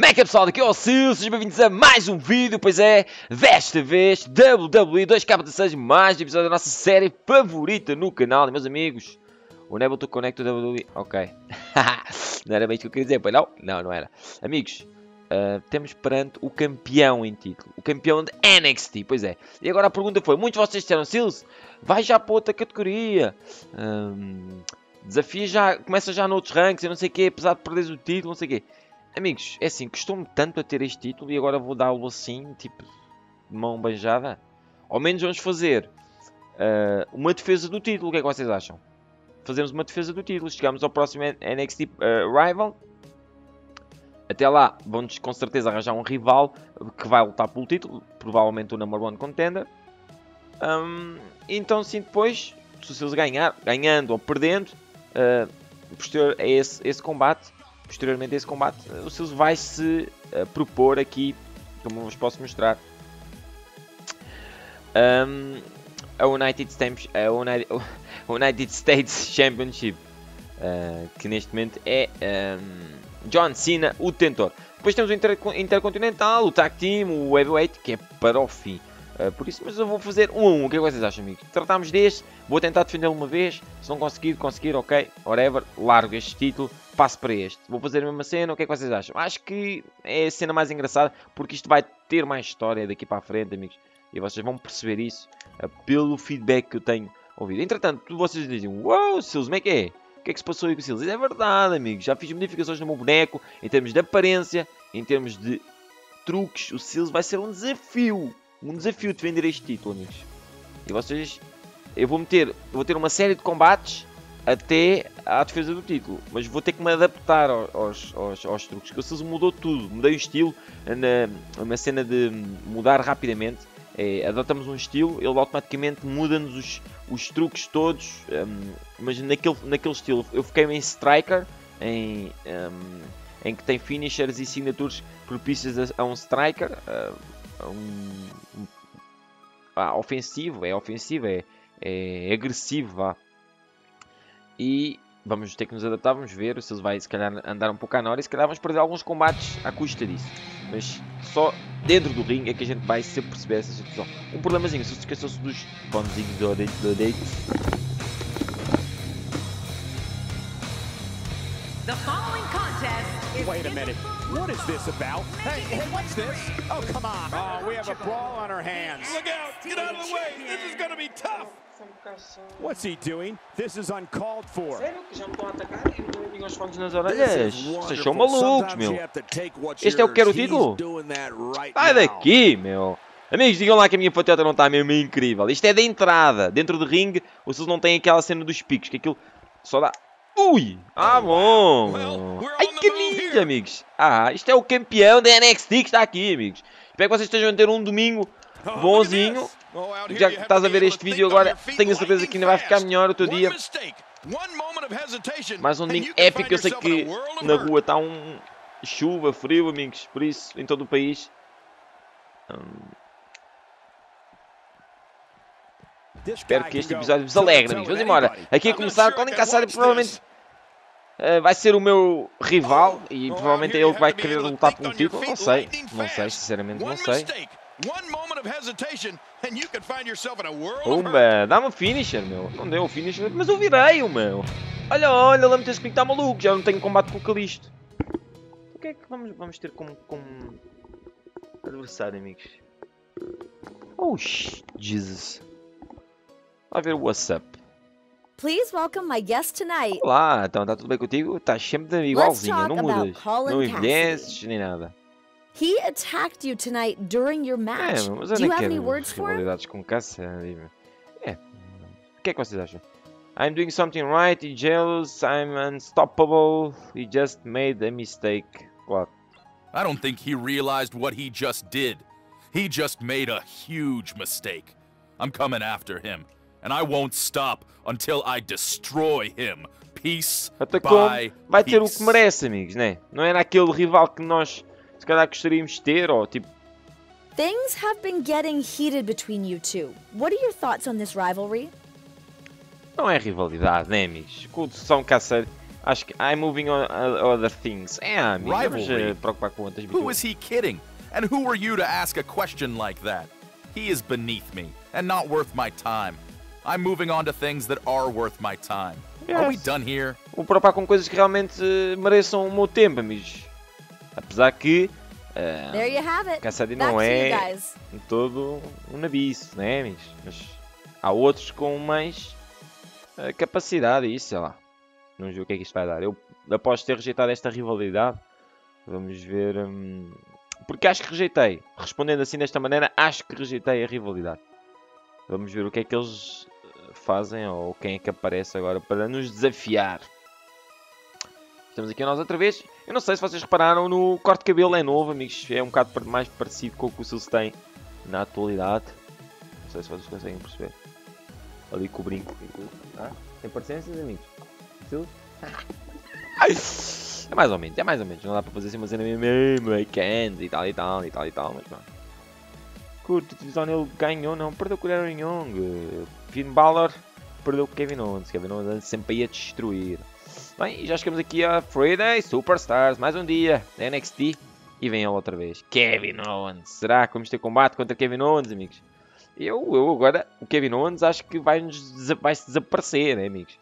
Como é que é, pessoal? Aqui é o Sil, sejam bem-vindos a mais um vídeo, pois é, desta vez WWE 2K16, mais um episódio da nossa série favorita no canal, meus amigos. O Neville to Connect to WWE, ok. Não era bem isso que eu queria dizer, pois não? Não, não era. Amigos, temos perante o campeão em título, o campeão de NXT, pois é. E agora a pergunta foi, muitos de vocês disseram, Sil, vai já para outra categoria. Desafio já, começa já noutros ranks, eu não sei o quê, apesar de perderes o título, não sei o quê. Amigos, é assim, costumo tanto a ter este título e agora vou dá-lo assim, tipo, de mão beijada. Ao menos vamos fazer uma defesa do título, o que é que vocês acham? Fazemos uma defesa do título, chegamos ao próximo NXT Rival. Até lá, vamos com certeza arranjar um rival que vai lutar pelo título, provavelmente o number one contender. Então sim, depois, se eles ganhando ou perdendo, posterior a esse combate... Posteriormente a esse combate, o Sil vai se propor aqui, como vos posso mostrar, a United States Championship, que neste momento é John Cena, o detentor. Depois temos o Intercontinental, o Tag Team, o Heavyweight, que é para o fim. Por isso, mas eu vou fazer um a um. O que é que vocês acham, amigos? Tratámos deste, vou tentar defendê-lo uma vez. Se não conseguir, ok, whatever, largo este título. Passo para este. Vou fazer a mesma cena. O que é que vocês acham? Acho que é a cena mais engraçada. Porque isto vai ter mais história daqui para a frente, amigos. E vocês vão perceber isso pelo feedback que eu tenho ouvido. Entretanto, vocês dizem, uou, Sil, como é que é? O que é que se passou aí com o Sil? É verdade, amigos. Já fiz modificações no meu boneco. Em termos de aparência. Em termos de truques. O Sil vai ser um desafio. Um desafio de vender este título, amigos. E vocês... Eu vou ter uma série de combates... Até à defesa do título, mas vou ter que me adaptar aos truques, que o Sil mudou tudo, mudei o estilo, uma cena de mudar rapidamente, adotamos um estilo, ele automaticamente muda-nos os truques todos, mas naquele estilo, eu fiquei em Striker, em que tem finishers e signaturas propícias a um Striker, ofensivo, é agressivo, vá. E vamos ter que nos adaptar, vamos ver se ele vai se calhar andar um pouco à nora e se calhar vamos perder alguns combates à custa disso. Mas só dentro do ringue é que a gente vai sempre perceber essa situação. Um problemazinho, se esqueceu-se dos pãozinhos do date. The following contest is... Wait a minute, what is this about? Hey, what's this? Oh, come on. Oh, we have a brawl on our hands. Look out, get out of the way, this is gonna be tough. What's he doing? This is uncalled for. Vocês são malucos, meu. Este é o que quer o título? Sai daqui, meu. Amigos, digam lá que a minha patota não está mesmo incrível. Isto é da entrada. Dentro do ringue, o Sil não tem aquela cena dos picos, que aquilo só dá... Ui! Ah, bom! Ai, que lindo, amigos. Ah, isto é o campeão da NXT que está aqui, amigos. Espero que vocês estejam a ter um domingo bonzinho. Já que estás a ver este vídeo agora, tenho a certeza que ainda vai ficar melhor o teu dia. Mais um domingo épico, eu sei que na rua está chuva, frio, amigos, por isso, em todo o país. Espero que este episódio vos alegre, amigos. Vamos embora. Aqui a começar, Colin Cassari provavelmente vai ser o meu rival e provavelmente é ele que vai querer lutar por um título. Não sei, sinceramente não sei. Uma, dá-me um finisher, meu. Não deu o finisher, mas eu virei, meu. Olha, ele meteu-se comigo, está maluco. Já não tenho combate com o Kalisto. O que é que vamos ter como adversário, amigos? Oh, Jesus. Vai ver o WhatsApp. Please welcome my guest tonight. Olá, então está tudo bem contigo? Estás sempre igualzinha, não mudas. Não envelheces, nem nada. He attacked you tonight during your match. Do you have any words for him? O que é que vocês acham? I'm doing something right, he's jealous, I'm unstoppable, he just made a mistake. Claro. I don't think he realized what he just did. He just made a huge mistake. I'm coming after him, and I won't stop until I destroy him. Piece by piece. Vai ter o que merece, amigos, né? Não era aquele rival que nós se calhar gostaríamos de ter, ou tipo... Things have been getting heated between you two. What are your thoughts on this rivalry? Não é rivalidade, né, amigos? Com o São Cássaro Acho que I'm moving on other things. É, amigo, vamos preocupar com outras coisas. Who is he kidding? And who are you to ask a question like that? He is beneath me and not worth my time. I'm moving on to things that are worth my time. Yes. Are we done here? Vou preocupar com coisas que realmente mereçam o meu tempo, amigos. Apesar que Cassady não é todo um nabiço, né, amigos? Mas há outros com mais capacidade e isso, sei lá. Não sei o que é que isto vai dar. Eu, após ter rejeitado esta rivalidade, vamos ver... porque acho que rejeitei. Respondendo assim desta maneira, acho que rejeitei a rivalidade. Vamos ver o que é que eles fazem ou quem é que aparece agora para nos desafiar. Estamos aqui nós outra vez. Eu não sei se vocês repararam, no corte de cabelo é novo, amigos. É um bocado mais parecido com o que o Silso tem na atualidade. Não sei se vocês conseguem perceber. Ali com o brinco. Ah, tem parecências, amigos? É mais ou menos, é mais ou menos. Não dá para fazer assim uma cena mesmo e tal e tal e tal e tal, mas não. Curto, ele ganhou, não, perdeu com o Larry Young. Finn Balor perdeu com o Kevin Owens. Kevin Owens sempre ia destruir. Bem, e já chegamos aqui a Friday Superstars, mais um dia, NXT, e vem ele outra vez. Kevin Owens, será que vamos ter combate contra Kevin Owens, amigos? Eu agora, o Kevin Owens acho que vai-se desaparecer, né, amigos?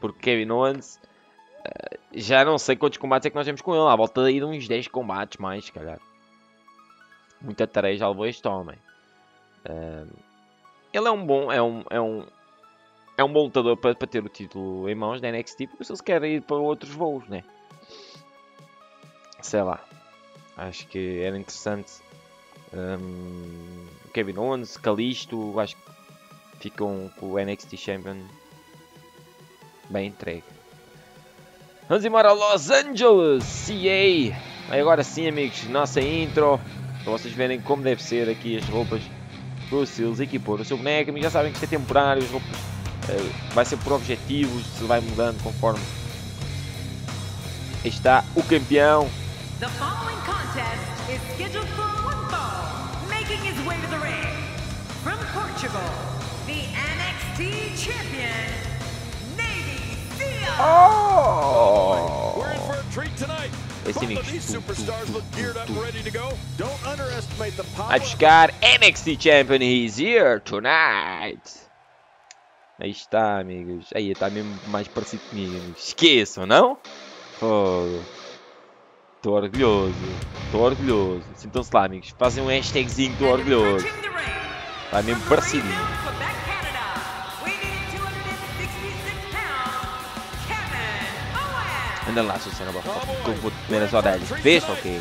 Porque Kevin Owens, já não sei quantos combates é que nós temos com ele, à volta daí de uns 10 combates mais, se calhar. Muita tarefa já levou este homem. Ele é um bom lutador para ter o título em mãos da NXT, porque se ele quer ir para outros voos, né? Sei lá, acho que era interessante. Kevin Owens, Kalisto, acho que ficam com o NXT Champion bem entregue. Vamos embora a Los Angeles, CA. Agora sim, amigos, nossa intro, para vocês verem como deve ser aqui as roupas para o Silso equipar o seu boneco. Amigos, já sabem que isto é temporário, as roupas vai ser por objetivos, se vai mudando conforme está o campeão. The following contest is scheduled for one fall, making his way to the ring from Portugal, the NXT champion. Oh! We're in for a treat tonight. These superstars look geared up, ready to go. Don't underestimate the power. I've got NXT champion. He's here tonight. Aí está, amigos. Aí está mesmo mais parecido comigo, amigos. Esqueçam, não? Oh, tô orgulhoso. Tô orgulhoso. Sintam-se lá, amigos. Fazem um hashtagzinho. Tô orgulhoso. Está mesmo parecido. Anda lá, Susana, que eu vou comer as orelhas. Vês, ok?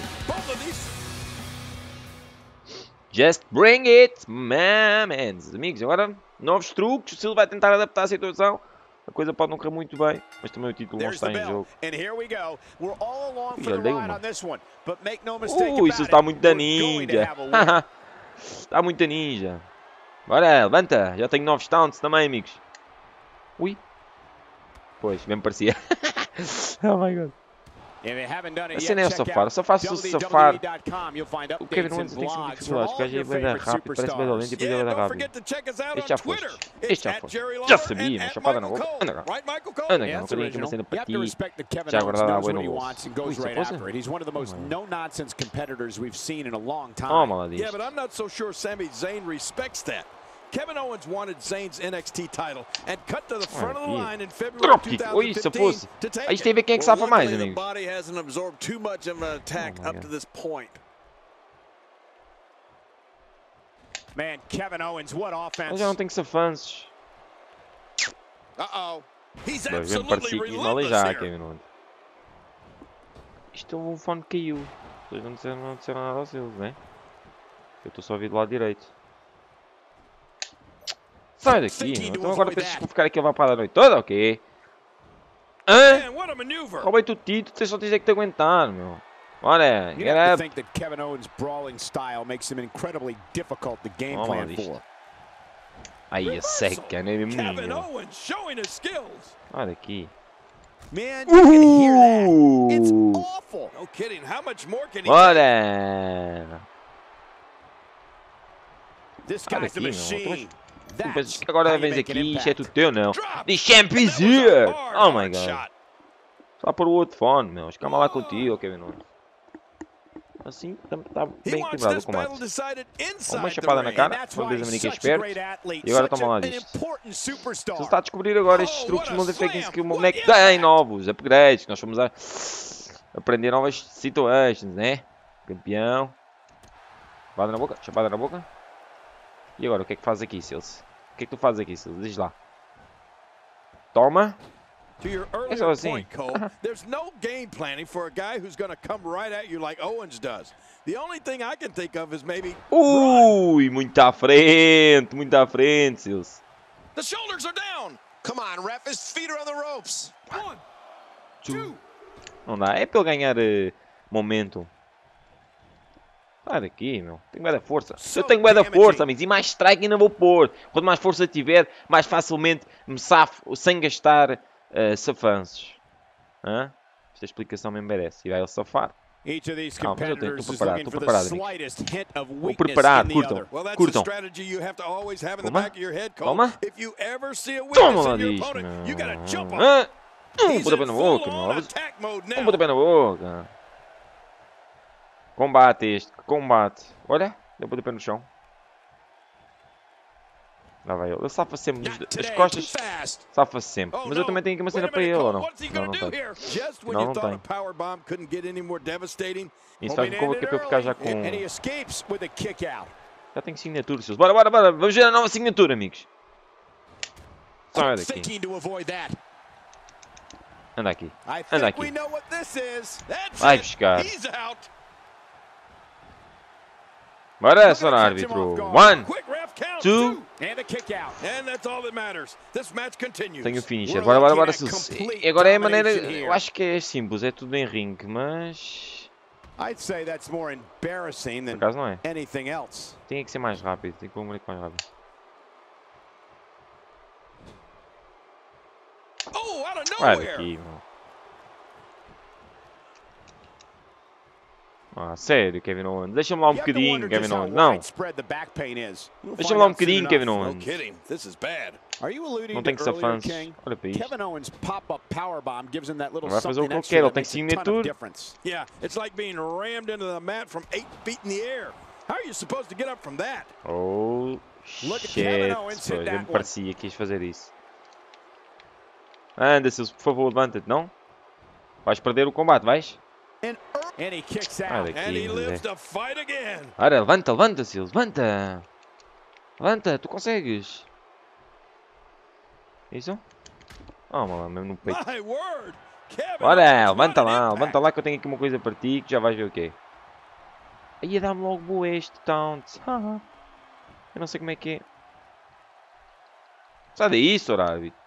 Just bring it, my man. Amigos, agora novos truques. O Silvio vai tentar adaptar a situação. A coisa pode não correr muito bem, mas também o título não está em jogo. E olha, dei uma. Isso está muito da ninja. Está muito da ninja. Bora, levanta. Já tenho 9 stunts também, amigos. Ui. Pois, mesmo parecia. Oh my god. A cena é o safar. Só faço o safar. O Kevin Owens tem que ser muito controlado. O gajo é bem rápido, parece bem lento e depois é bem rápido. Este já foi. Este já foi. Já sabia, mas chapada na boca. Anda cá. Anda cá, não queria aqui uma cena para ti. Já guardada a boa no bolso. Ui, se fosse? Oh, maladinho. Kevin Owens wanted Zayn's NXT title and cut to the front of the line in February 2015 to take it. Luckily, the body hasn't absorbed too much of an attack up to this point. Man, Kevin Owens, what offense! I don't think so, fans. Uh-oh, he's absolutely relentless here. Isto o fone caiu. Vocês não disseram nada aos eles, né? Eu estou só a vir do lado direito. Sai daqui, mano. Então agora pensas que vou ficar aqui a vapada a noite toda, ok? Hã? Roubei-te o título, vocês só tens de que te aguentar, meu. Olha, era... Aí, a seca, né, meu? Olha aqui. Bora! Olha aqui, meu. Agora vens aqui, isto é tudo teu, não? The champ is here! Oh my god! Só por o outro fone, meu. Escama lá contigo, Kevin Owens. Assim, está bem equilibrado o combate. Uma chapada na cara, como diz a menina que é esperto. E agora toma lá disto. Se ele está a descobrir agora estes truques de multi-faking que o meu boneco tem novos upgrades. Nós vamos a aprender novas situações, né? Campeão. Chapada na boca, chapada na boca. E agora, o que é que faz aqui, Silas? O que é que tu fazes aqui, Silas? Diz lá. Toma. É só assim. There's no game planning for a guy who's going to come right at you like Owens does. The only thing I can think of is maybe ui, muito à frente, Silas. The shoulders are down. Come on, ref, his feet are on the ropes. 1, 2. Não dá, é para ele ganhar momento. Sai daqui, meu. Tenho guarda força. Eu tenho guarda força, amigos. E mais strike ainda vou pôr. Quanto mais força tiver, mais facilmente me safo sem gastar safances. Esta explicação me merece. E vai ele safar. Não, mas eu tenho. Estou preparado. Vou preparar. Curtam. Curtam. Toma. Toma lá disto, meu. Bota na boca, meu. Bota na boca. Combate este, combate. Olha, deu para o pé no chão. Lá vai ele. Ele safa sempre das costas. Safa sempre. Mas eu também tenho aqui uma cena para ele, ou não? Não, não tem. E sabe que eu vou ficar já com... Já tenho signatura, seus. Bora, bora, bora. Vamos ver a nova signatura, amigos. Sai daqui. Anda aqui. Anda aqui. Vai buscar. Bora, senhor árbitro. 1, 2. Tenho o finisher. Bora, bora, bora. E agora é a maneira... Eu acho que é simples. É tudo em ringue, mas... Por acaso não é. Tem que ser mais rápido. Tem que ser mais rápido. Vai daqui, mano. Ah, sério, Kevin Owens. Deixa-me lá um bocadinho, Kevin Owens. Não. Deixa-me lá um bocadinho, Kevin Owens. Não tem que ser fãs. Olha para isto. Não vai fazer o que eu quero. Ele tem que se meter tudo. Oh, shit. Eu me parecia que ias fazer isso. Anda, Silas, por favor, levanta-te, não? Vais perder o combate, vais? Ora, levanta, levanta, Silas, levanta! Levanta, tu consegues! Isso? Oh, mano, mesmo no peito. Ora, levanta lá que eu tenho aqui uma coisa para ti que já vais ver o quê? Aí dá-me logo boa este taunt. Eu não sei como é que é. Sai daí, senhor árbitro.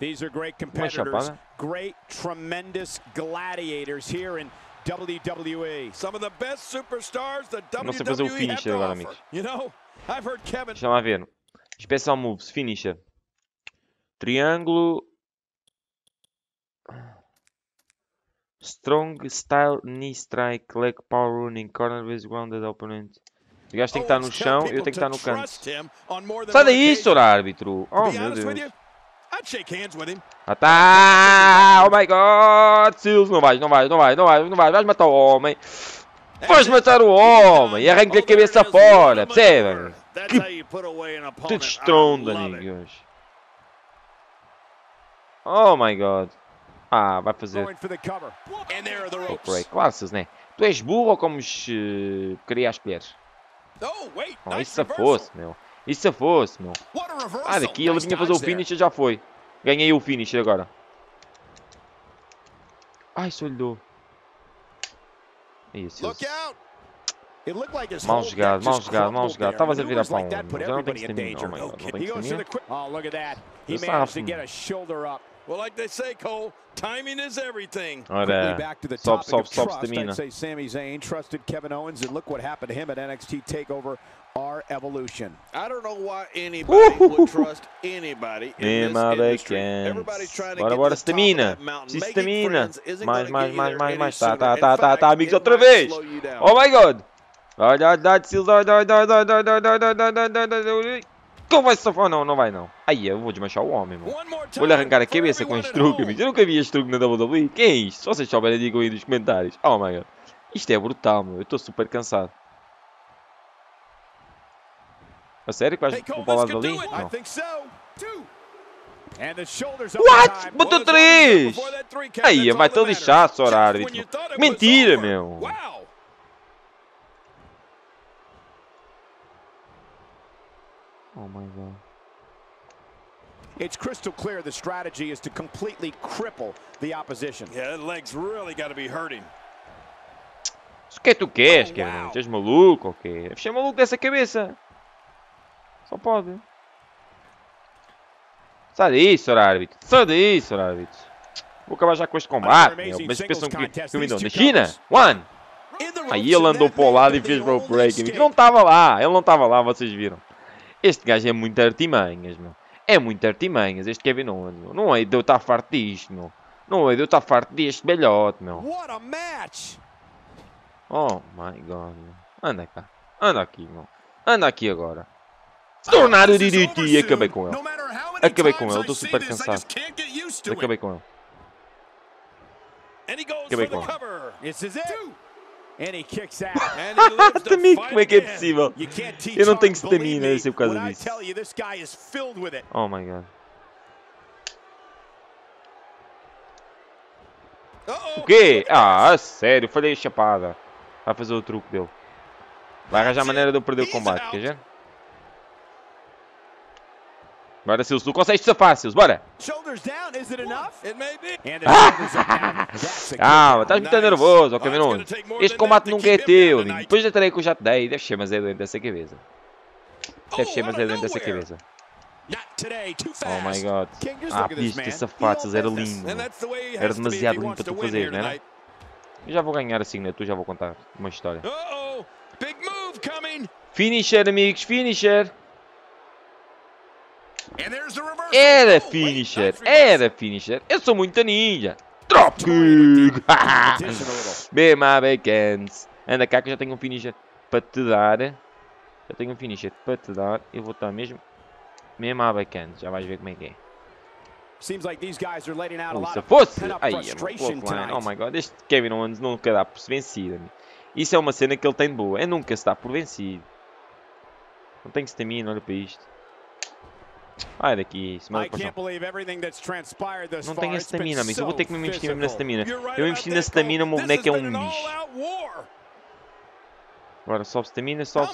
Uma chapada. Não sei fazer o finisher agora, amigos. Deixa lá ver. Special moves, finisher. Triângulo. Strong style, knee strike, leg power running, corner base grounded opponent. O gajo tem que estar no chão, eu tenho que estar no canto. Sai daí, senhor árbitro! Oh, meu Deus! Ah, tá! Oh, my God! Silas, não vais. Vais matar o homem. Vais matar o homem! E arranca a cabeça fora, percebem? Que destrondo, amigos! Oh, my God! Ah, vai fazer. Claro, Silas, né? Tu és burro ou como queria as colheres? Não, isso se fosse, meu. Isso se fosse, meu. Ah, daqui ele vinha fazer o finish e já foi. Ganhei o finish agora. Ai, só lhe dou. Isso. Mal jogado. Estavas a virar para um. Já não tem que se terminar. Oh, não tem que se terminar. Eu safo-me. Well, like they say, Cole, timing is everything. Quickly back to the topic of trust. I'd say Sami Zayn trusted Kevin Owens, and look what happened to him at NXT Takeover: Our Evolution. I don't know why anybody would trust anybody in this industry. Everybody's trying to get to the top of that mountain. Making friends isn't going to get you there any sooner. In fact, it might slow you down. Oh my God! Como vai safar? Não, não vai não. Aí, eu vou desmanchar o homem, mano. Vou-lhe arrancar a cabeça com este truque, amigos. Eu nunca vi este truque na WWE. Que é isto? Se vocês souberem, digam aí nos comentários. Oh, my God. Isto é brutal, mano. Eu estou super cansado. A sério que vais para o lado dali? Não. What? Botou 3! Aí, vai ter lixado, senhor árbitro. Mentira, meu. Oh my God. It's crystal clear the strategy is to completely cripple the opposition. Yeah, the legs really got to be hurting. O que tu queres, Kevin? Estás maluco ou quê? Fechei maluco dessa cabeça. Só pode. Sai daí, senhor árbitro. Sai daí, senhor árbitro. Vou acabar já com este combate, meu. Mas pensam que eu me dou na China? One. Aí ele andou para o lado e fez rope break. Ele não estava lá. Ele não estava lá, vocês viram. Este gajo é muito artimanhas, meu. É muito artimanhas, este Kevin Owens, meu. Não é de eu estar farto disto, meu. Não é de eu estar farto deste belhote, meu. Oh, my God, meu. Anda cá. Anda aqui, meu. Anda aqui agora. Tornar o direito e acabei com ele. Acabei com ele, estou super cansado. Acabei com ele. Acabei com ele. Como é que é possível? Eu não tenho stamina, eu sei por causa disso. Oh my God. O quê? Ah, sério, falhei a chapada. Vai fazer o truque dele. Vai arranjar a maneira de eu perder o combate, quer ver? Bora, Silvio, tu consegues safar, Silvio, bora! Ah, estás muito nervoso, ó, Kevin Owens. Este combate nunca é teu, amigo. Depois da tarefa que eu já te dei, deve ser, mas é doente dessa cabeça. Deve ser, mas é doente dessa cabeça. Oh my God. Ah, piste de safados, era lindo. Era demasiado lindo para tu fazer, não é? Eu já vou ganhar assim, né? Tu já vou contar uma história. Finisher, amigos, finisher! Era finisher, era finisher. Eu sou muito ninja. Drop kick. Bem, my backhands. Anda cá que eu já tenho um finisher para te dar. Já tenho um finisher para te dar. Eu vou estar mesmo. Mesmo my backhands. Já vais ver como é que é. Se fosse. Aí, é. Oh my God. Este Kevin Owens nunca dá por se vencido. Isso é uma cena que ele tem de boa. É nunca se dá por vencido. Não tenho stamina, olha para isto. Vai daqui, se mal não tenho a stamina, amigo. Eu vou ter que me investir mesmo na stamina. Eu investi na stamina, o meu boneco é um bicho. Agora sobe stamina, sobe,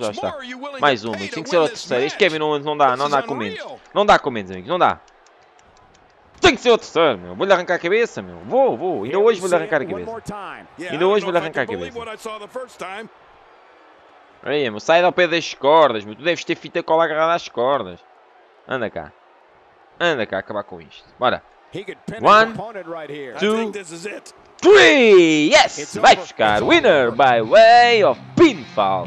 já está. Mais uma, tem que ser a terceira. Este Kevin Owens não dá, não dá comentos. Não dá comentos, amigos, não dá. Tem que ser o terceiro, meu. Vou-lhe arrancar a cabeça, meu. Vou. Ainda hoje vou-lhe arrancar a cabeça. Ainda hoje vou-lhe arrancar a cabeça. Aí, meu, sai ao pé das cordas, meu. Tu deves ter fita cola agarrada às cordas. Anda cá. Anda cá, acabar com isto. Bora. 1, 2, 3. Yes! Vai buscar. Winner by way of pinfall.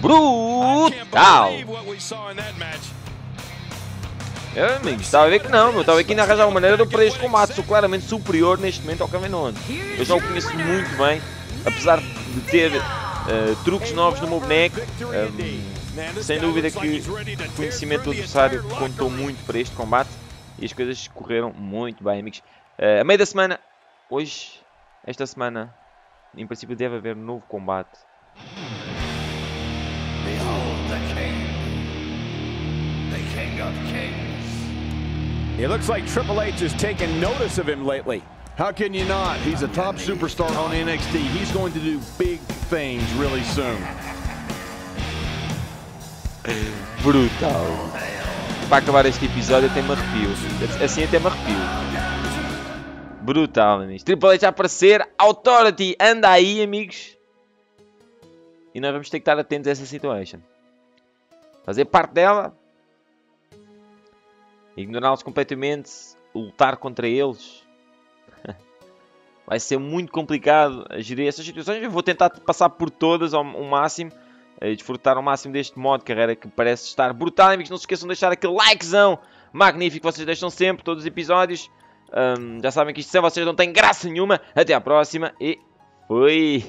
Brutal! Eu, amigo, estava a ver que não, meu. Estava aqui ainda a arranjar uma maneira de eu perder este combate. Sou claramente superior neste momento ao Kevin Owens. Eu já o conheço muito bem. Apesar de ter truques novos no meu boneco, sem dúvida que o conhecimento do adversário contou muito para este combate e as coisas correram muito bem, amigos. A meio da semana, hoje, esta semana, em princípio deve haver um novo combate. Behold the King, the King of Kings. It looks like Triple H has taken notice of him lately. How can you not? He's a top superstar on NXT. He's going to do big things really soon. Brutal. Para acabar este episódio até me arrepio. Assim até me arrepio. Brutal, amigos. Triple H a aparecer. Authority. Anda aí, amigos. E nós vamos ter que estar atentos a essa situação. Fazer parte dela. Ignorá-los completamente. Lutar contra eles. Vai ser muito complicado gerir essas situações. Eu vou tentar passar por todas ao máximo. E desfrutar ao máximo deste modo de carreira que parece estar brutal. Amigos, não se esqueçam de deixar aquele likezão magnífico que vocês deixam sempre, todos os episódios. Já sabem que isto sem vocês não tem graça nenhuma. Até à próxima e fui!